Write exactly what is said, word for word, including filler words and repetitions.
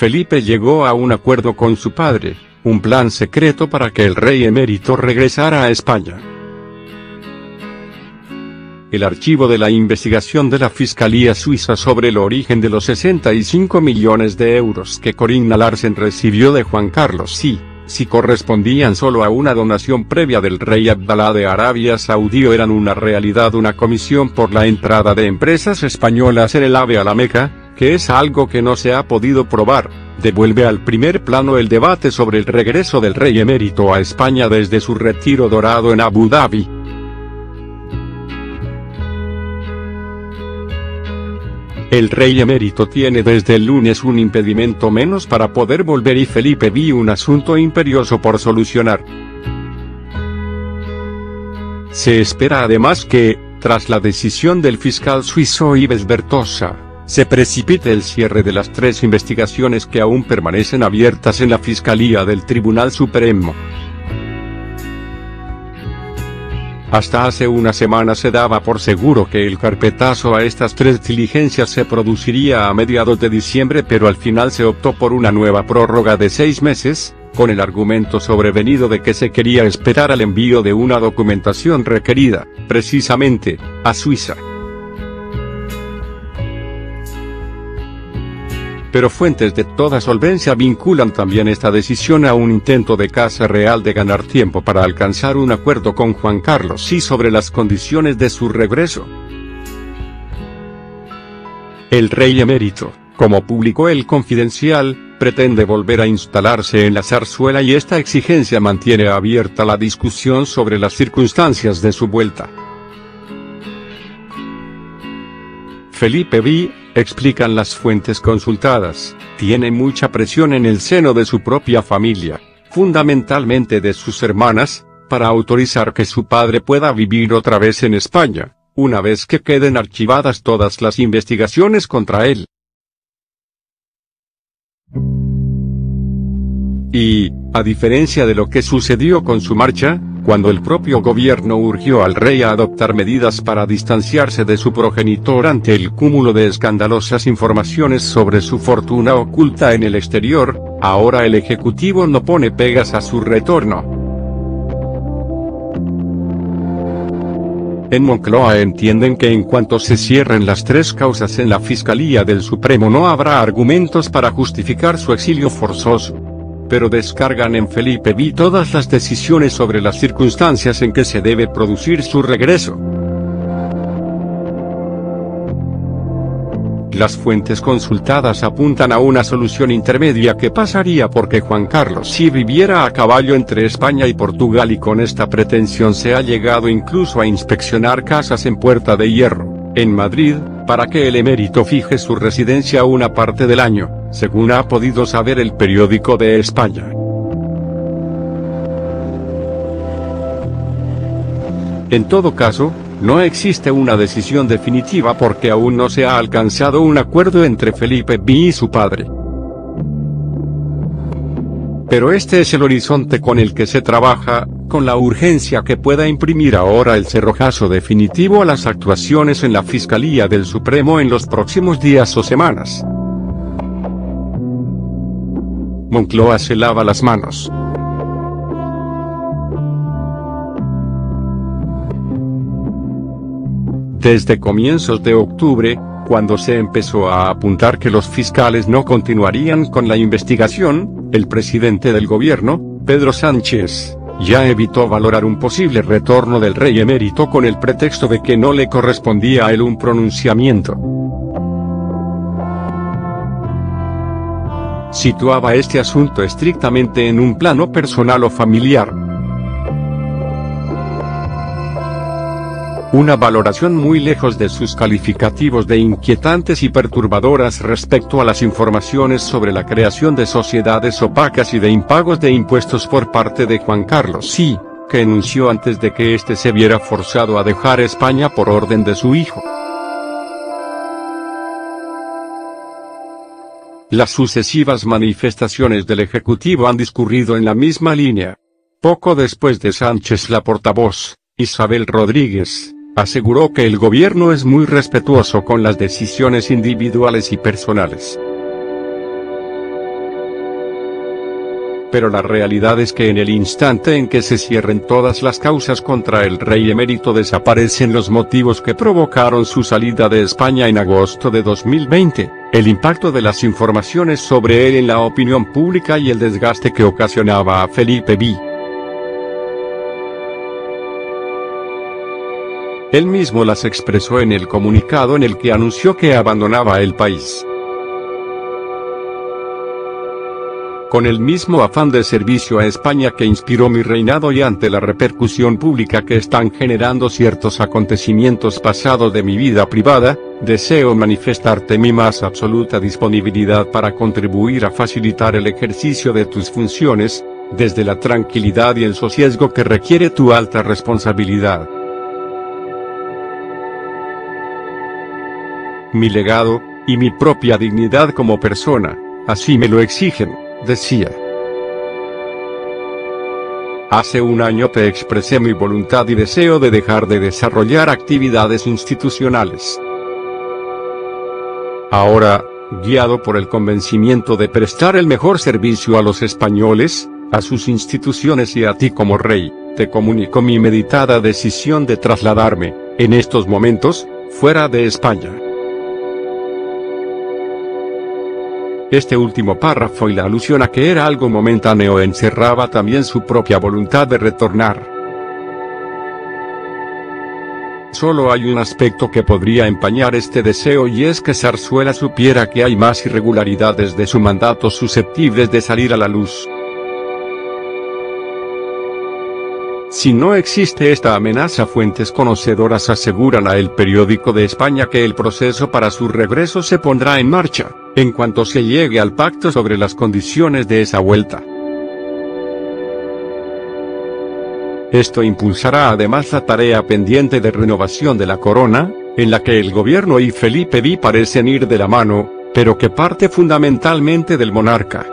Felipe llegó a un acuerdo con su padre, un plan secreto para que el rey emérito regresara a España. El archivo de la investigación de la Fiscalía Suiza sobre el origen de los sesenta y cinco millones de euros que Corinna Larsen recibió de Juan Carlos y, si correspondían solo a una donación previa del rey Abdalá de Arabia Saudí o eran una realidad una comisión por la entrada de empresas españolas en el AVE a la Meca, que es algo que no se ha podido probar, devuelve al primer plano el debate sobre el regreso del rey emérito a España desde su retiro dorado en Abu Dhabi. El rey emérito tiene desde el lunes un impedimento menos para poder volver y Felipe ve un asunto imperioso por solucionar. Se espera además que, tras la decisión del fiscal suizo Yves Bertossa, se precipite el cierre de las tres investigaciones que aún permanecen abiertas en la Fiscalía del Tribunal Supremo. Hasta hace una semana se daba por seguro que el carpetazo a estas tres diligencias se produciría a mediados de diciembre, pero al final se optó por una nueva prórroga de seis meses, con el argumento sobrevenido de que se quería esperar al envío de una documentación requerida, precisamente, a Suiza. Pero fuentes de toda solvencia vinculan también esta decisión a un intento de Casa Real de ganar tiempo para alcanzar un acuerdo con Juan Carlos y sobre las condiciones de su regreso. El rey emérito, como publicó El Confidencial, pretende volver a instalarse en la Zarzuela y esta exigencia mantiene abierta la discusión sobre las circunstancias de su vuelta. Felipe ve, explican las fuentes consultadas, tiene mucha presión en el seno de su propia familia, fundamentalmente de sus hermanas, para autorizar que su padre pueda vivir otra vez en España, una vez que queden archivadas todas las investigaciones contra él. Y, a diferencia de lo que sucedió con su marcha, cuando el propio gobierno urgió al rey a adoptar medidas para distanciarse de su progenitor ante el cúmulo de escandalosas informaciones sobre su fortuna oculta en el exterior, ahora el Ejecutivo no pone pegas a su retorno. En Moncloa entienden que en cuanto se cierren las tres causas en la Fiscalía del Supremo no habrá argumentos para justificar su exilio forzoso. Pero descargan en Felipe ve todas las decisiones sobre las circunstancias en que se debe producir su regreso. Las fuentes consultadas apuntan a una solución intermedia que pasaría porque Juan Carlos si viviera a caballo entre España y Portugal, y con esta pretensión se ha llegado incluso a inspeccionar casas en Puerta de Hierro, en Madrid, para que el emérito fije su residencia una parte del año, según ha podido saber el periódico de España. En todo caso, no existe una decisión definitiva porque aún no se ha alcanzado un acuerdo entre Felipe ve y su padre. Pero este es el horizonte con el que se trabaja, con la urgencia que pueda imprimir ahora el cerrojazo definitivo a las actuaciones en la Fiscalía del Supremo en los próximos días o semanas. Moncloa se lava las manos. Desde comienzos de octubre, cuando se empezó a apuntar que los fiscales no continuarían con la investigación, el presidente del gobierno, Pedro Sánchez, ya evitó valorar un posible retorno del rey emérito con el pretexto de que no le correspondía a él un pronunciamiento. Situaba este asunto estrictamente en un plano personal o familiar. Una valoración muy lejos de sus calificativos de inquietantes y perturbadoras respecto a las informaciones sobre la creación de sociedades opacas y de impagos de impuestos por parte de Juan Carlos ve, que enunció antes de que éste se viera forzado a dejar España por orden de su hijo. Las sucesivas manifestaciones del Ejecutivo han discurrido en la misma línea. Poco después de Sánchez, la portavoz, Isabel Rodríguez, aseguró que el gobierno es muy respetuoso con las decisiones individuales y personales. pero la realidad es que en el instante en que se cierren todas las causas contra el rey emérito desaparecen los motivos que provocaron su salida de España en agosto de dos mil veinte, el impacto de las informaciones sobre él en la opinión pública y el desgaste que ocasionaba a Felipe sexto. Él mismo las expresó en el comunicado en el que anunció que abandonaba el país. Con el mismo afán de servicio a España que inspiró mi reinado y ante la repercusión pública que están generando ciertos acontecimientos pasados de mi vida privada, deseo manifestarte mi más absoluta disponibilidad para contribuir a facilitar el ejercicio de tus funciones, desde la tranquilidad y el sosiego que requiere tu alta responsabilidad. Mi legado, y mi propia dignidad como persona, así me lo exigen, decía. Hace un año te expresé mi voluntad y deseo de dejar de desarrollar actividades institucionales. Ahora, guiado por el convencimiento de prestar el mejor servicio a los españoles, a sus instituciones y a ti como rey, te comunico mi meditada decisión de trasladarme, en estos momentos, fuera de España. Este último párrafo y la alusión a que era algo momentáneo encerraba también su propia voluntad de retornar. Solo hay un aspecto que podría empañar este deseo y es que Zarzuela supiera que hay más irregularidades de su mandato susceptibles de salir a la luz. Si no existe esta amenaza, fuentes conocedoras aseguran a El Periódico de España que el proceso para su regreso se pondrá en marcha, en cuanto se llegue al pacto sobre las condiciones de esa vuelta. Esto impulsará además la tarea pendiente de renovación de la corona, en la que el gobierno y Felipe sexto parecen ir de la mano, pero que parte fundamentalmente del monarca.